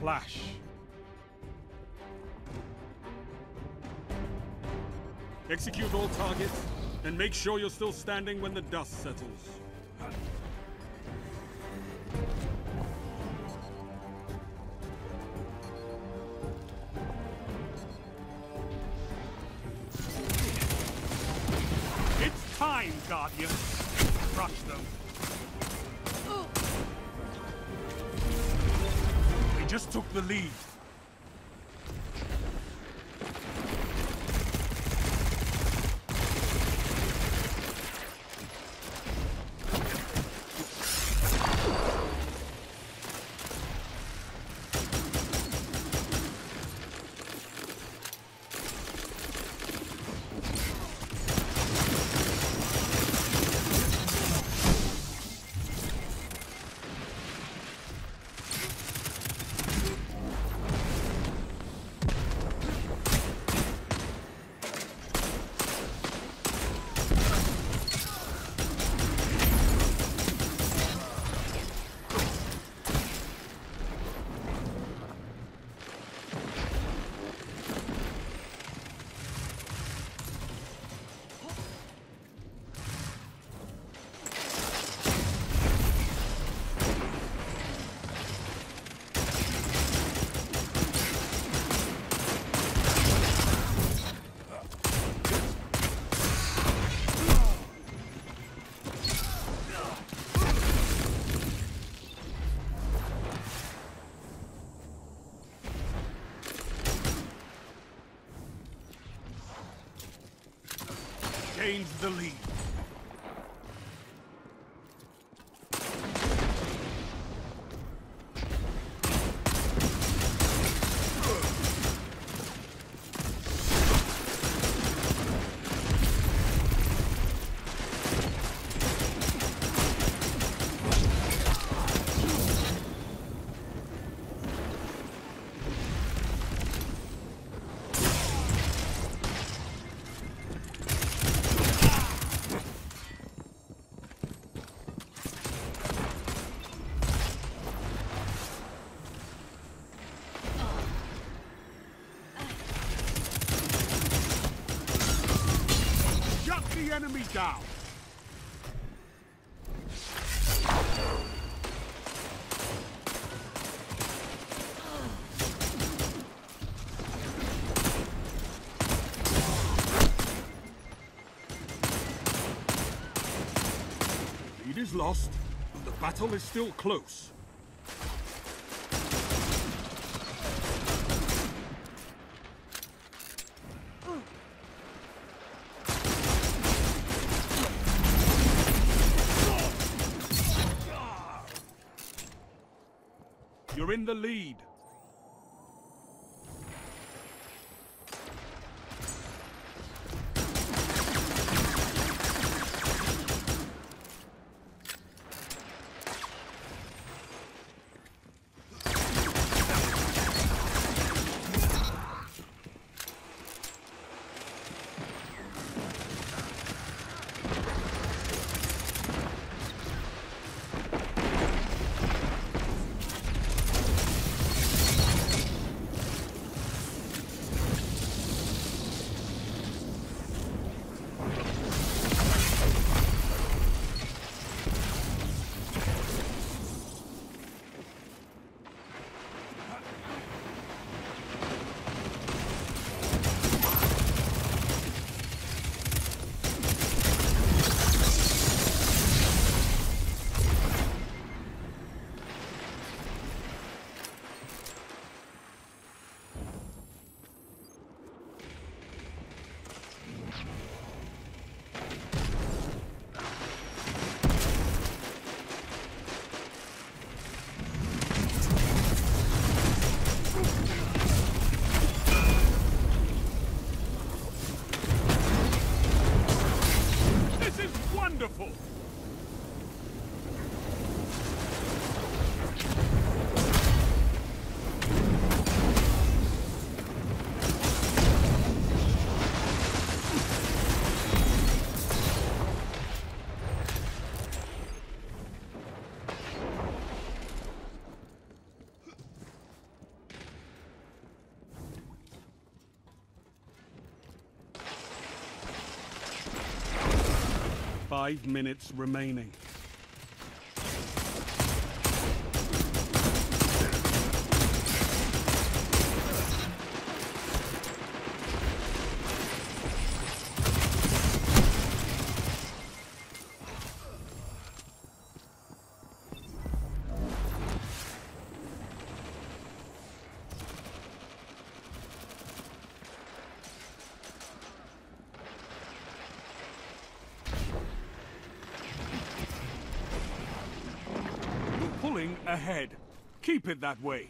clash. Execute all targets, and make sure you're still standing when the dust settles. It's time, Guardian. Crush them. They just took the lead. Gains the lead. The enemy down. Lead is lost, but the battle is still close. You're in the lead. 5 minutes remaining. Ahead. Keep it that way.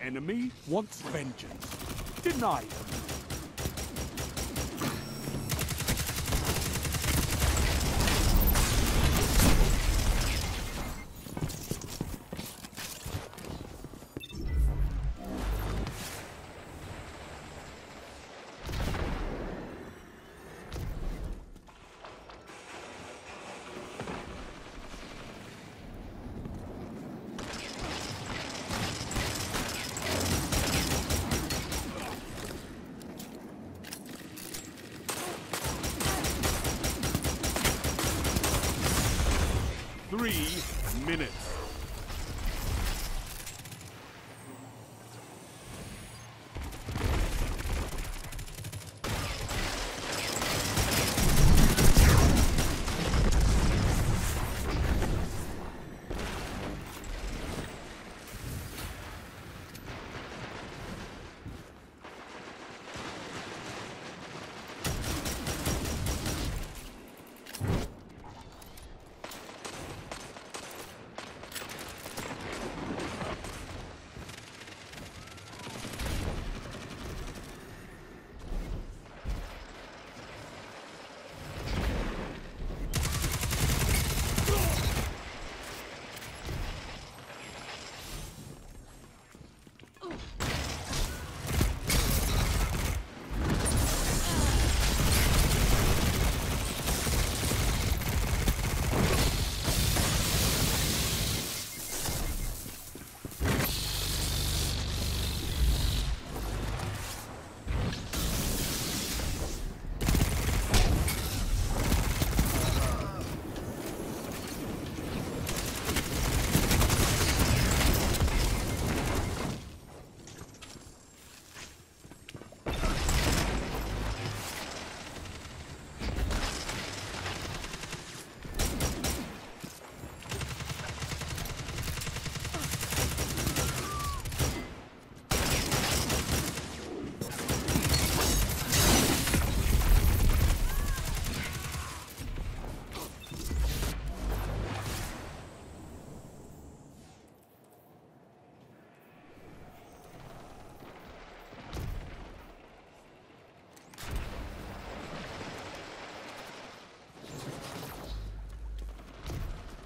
Enemy wants vengeance. Deny them.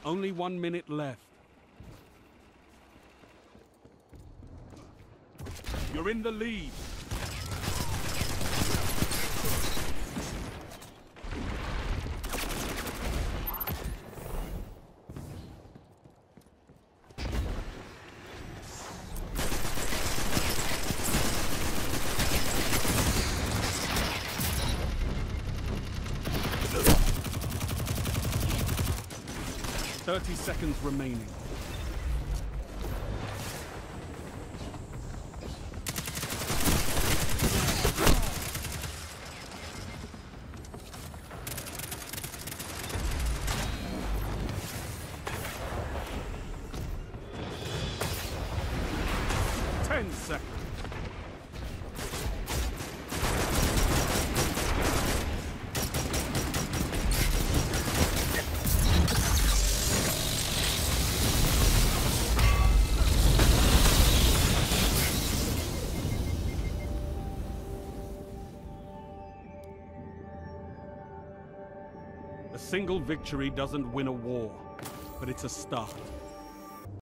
Only 1 minute left. You're in the lead. Seconds remaining. A single victory doesn't win a war, but it's a start.